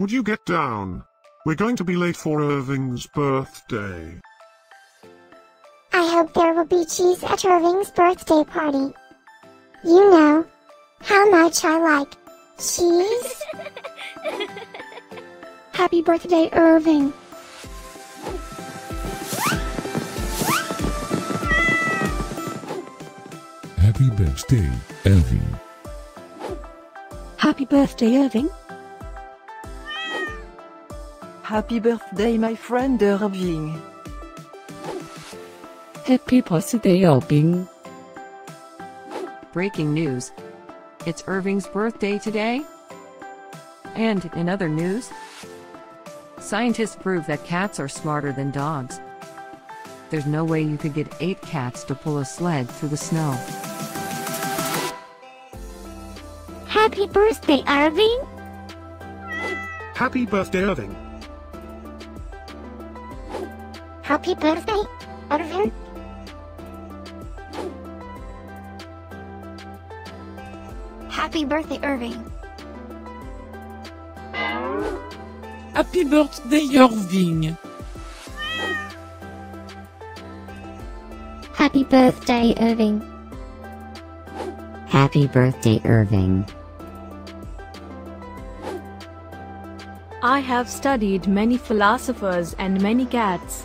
Would you get down? We're going to be late for Irving's birthday. I hope there will be cheese at Irving's birthday party. You know how much I like cheese. Happy birthday, Irving. Happy birthday, Irving. Happy birthday, Irving. Happy birthday, my friend Irving. Happy birthday, Irving. Breaking news. It's Irving's birthday today. And in other news, scientists prove that cats are smarter than dogs. There's no way you could get 8 cats to pull a sled through the snow. Happy birthday, Irving! Happy birthday, Irving! Happy birthday, Irving! Happy birthday, Irving! Happy birthday, Irving! Happy birthday, Irving! Happy birthday, Irving! I have studied many philosophers and many cats.